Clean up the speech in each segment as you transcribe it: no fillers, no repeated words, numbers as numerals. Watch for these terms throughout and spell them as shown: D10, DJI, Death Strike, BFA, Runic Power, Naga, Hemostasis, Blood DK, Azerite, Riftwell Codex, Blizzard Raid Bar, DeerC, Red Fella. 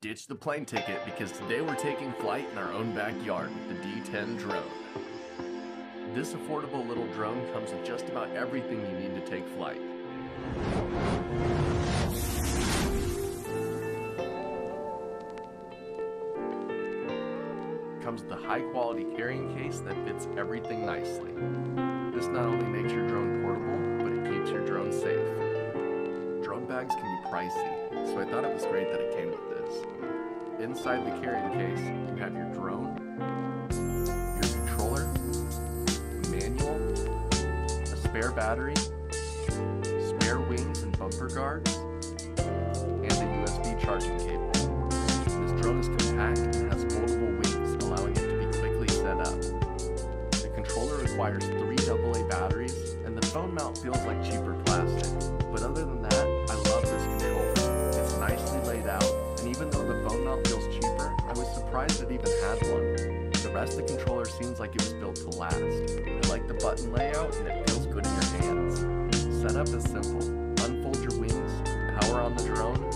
Ditch the plane ticket because today we're taking flight in our own backyard with the D10 drone. This affordable little drone comes with just about everything you need to take flight. Comes with a high quality carrying case that fits everything nicely. This not only makes your drone portable, but it keeps your drone safe. Drone bags can be pricey, so I thought it was great that it came with this. Inside the carrying case, you have your drone, your controller, manual, a spare battery, spare wings and bumper guards, and a USB charging cable. This drone is compact and has foldable wings, allowing it to be quickly set up. The controller requires 3 AA batteries, and the phone mount feels like cheaper plastic. But other than that, I love this controller. It's nicely laid out, and even though the phone mount feels cheaper, I was surprised it even had one. The rest of the controller seems like it was built to last. I like the button layout, and it feels good in your hands. Setup is simple. Unfold your wings, power on the drone,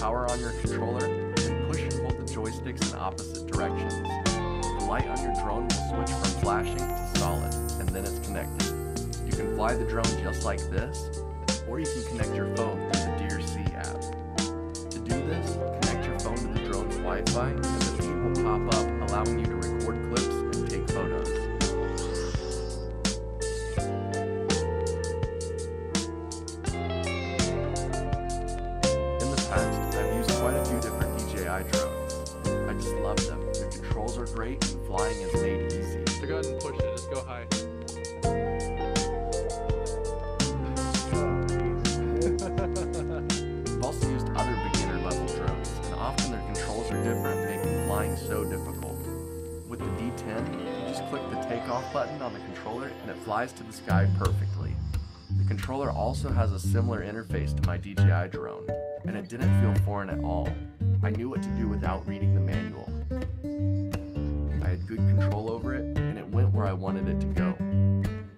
power on your controller, and push and hold the joysticks in opposite directions. The light on your drone will switch from flashing to solid, and then it's connected. You can fly the drone just like this, or you can connect your phone to the DeerC app. To do this, connect your phone to the drone's Wi-Fi, and the feed will pop up, allowing you to record clips and take photos. In the past, I've used quite a few different DJI drones. I just love them. Controls are great and flying is made easy. So go ahead and push it, just go high. I've also used other beginner level drones, and often their controls are different, making flying so difficult. With the D10, you just click the takeoff button on the controller and it flies to the sky perfectly. The controller also has a similar interface to my DJI drone, and it didn't feel foreign at all. I knew what to do without reading the manual. I had good control over it, and it went where I wanted it to go.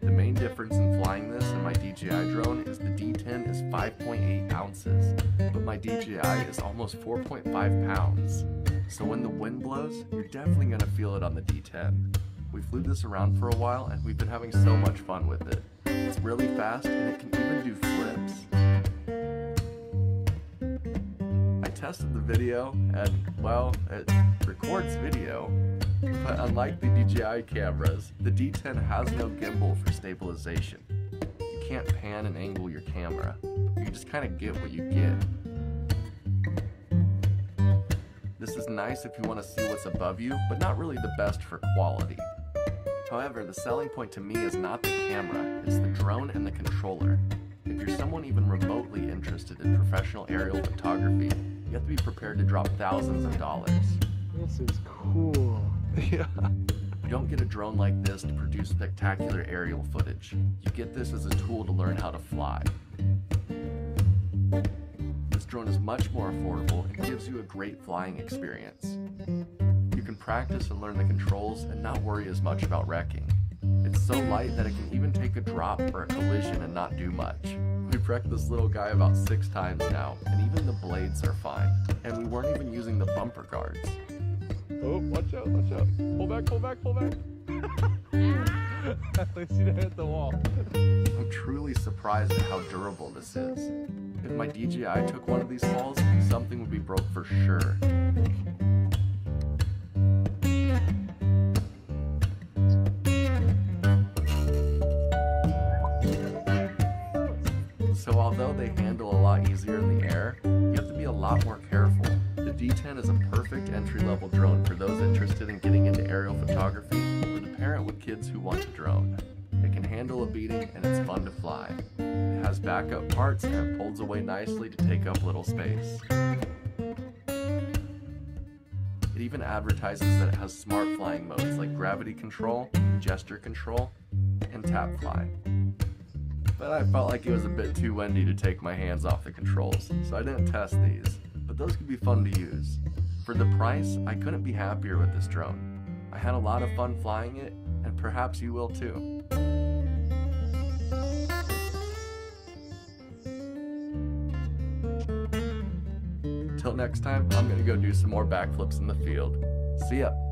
The main difference in flying this and my DJI drone is the D10 is 5.8 ounces, but my DJI is almost 4.5 pounds. So when the wind blows, you're definitely going to feel it on the D10. We flew this around for a while, and we've been having so much fun with it. It's really fast, and it can even do flips. I tested the video, and well, it records video. But unlike the DJI cameras, the D10 has no gimbal for stabilization. You can't pan and angle your camera. You just kind of get what you get. This is nice if you want to see what's above you, but not really the best for quality. However, the selling point to me is not the camera, it's the drone and the controller. If you're someone even remotely interested in professional aerial photography, you have to be prepared to drop thousands of dollars. This is cool. Yeah. You don't get a drone like this to produce spectacular aerial footage. You get this as a tool to learn how to fly. This drone is much more affordable and gives you a great flying experience. You can practice and learn the controls and not worry as much about wrecking. It's so light that it can even take a drop or a collision and not do much. We've wrecked this little guy about 6 times now, and even the blades are fine. And we weren't even using the bumper guards. Oh, watch out, watch out. Pull back, pull back, pull back. At least you didn't hit the wall. I'm truly surprised at how durable this is. If my DJI took one of these falls, something would be broke for sure. So although they handle a lot easier in the air, you have to be a lot more careful. The D10 is a perfect entry-level drone for those interested in getting into aerial photography or the parent with kids who want a drone. It can handle a beating and it's fun to fly. It has backup parts and it folds away nicely to take up little space. It even advertises that it has smart flying modes like gravity control, gesture control, and tap fly. But I felt like it was a bit too windy to take my hands off the controls, so I didn't test these. But those could be fun to use. For the price, I couldn't be happier with this drone. I had a lot of fun flying it, and perhaps you will too. Till next time, I'm gonna go do some more backflips in the field. See ya.